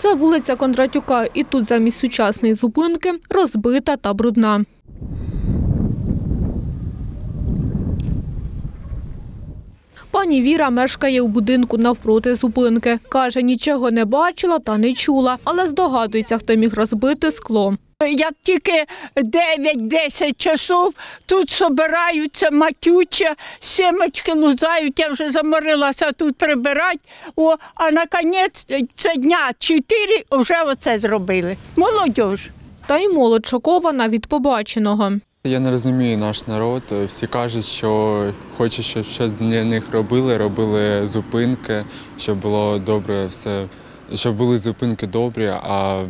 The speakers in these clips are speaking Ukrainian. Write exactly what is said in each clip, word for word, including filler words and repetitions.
Це вулиця Кондратюка, і тут замість сучасної зупинки розбита та брудна. Пані Віра мешкає у будинку навпроти зупинки. Каже, нічого не бачила та не чула, але здогадується, хто міг розбити скло. Як тільки дев'ять-десять часов, тут збираються, матюча, семечки лузають, я вже заморилася тут прибирати. О, а на кінець дня чотири вже оце зробили. Молодь. Та й молодь шокована від побаченого. Я не розумію наш народ. Всі кажуть, що хочуть, щоб щось для них робили, робили зупинки, щоб було добре все, щоб були зупинки добрі, а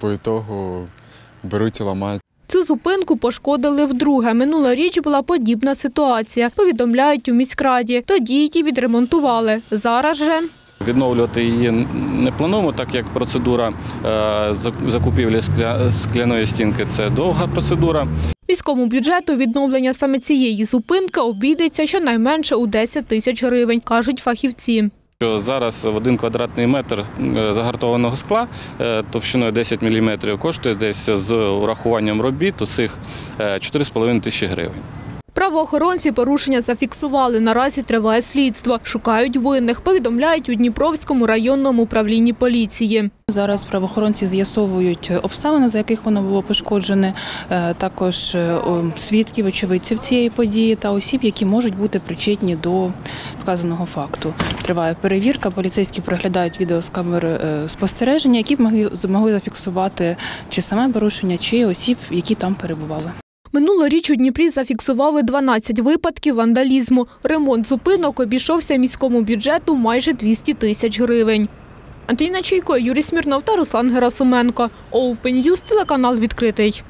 по ітогу беруть і ламають. Цю зупинку пошкодили вдруге. Минулоріч була подібна ситуація, повідомляють у міськраді. Тоді її відремонтували. Зараз же... Відновлювати її не плануємо, так як процедура закупівлі скляної стінки – це довга процедура. Міському бюджету відновлення саме цієї зупинки обійдеться щонайменше у десять тисяч гривень, кажуть фахівці. Зараз в один квадратний метр загартованого скла товщиною десять міліметрів коштує десь з урахуванням робіт усіх чотири з половиною тисячі гривень. Правоохоронці порушення зафіксували. Наразі триває слідство. Шукають винних, повідомляють у Дніпровському районному управлінні поліції. Зараз правоохоронці з'ясовують обставини, за яких воно було пошкоджене, також свідків, очевидців цієї події та осіб, які можуть бути причетні до вказаного факту. Триває перевірка, поліцейські приглядають відео з камер спостереження, які б могли зафіксувати чи саме порушення, чи осіб, які там перебували. Минулоріч у Дніпрі зафіксували дванадцять випадків вандалізму. Ремонт зупинок обійшовся міському бюджету майже двісті тисяч гривень. Антоніна Чайко, Юрій Смірнов та Руслан Герасименко. OpenNews, телеканал «Відкритий».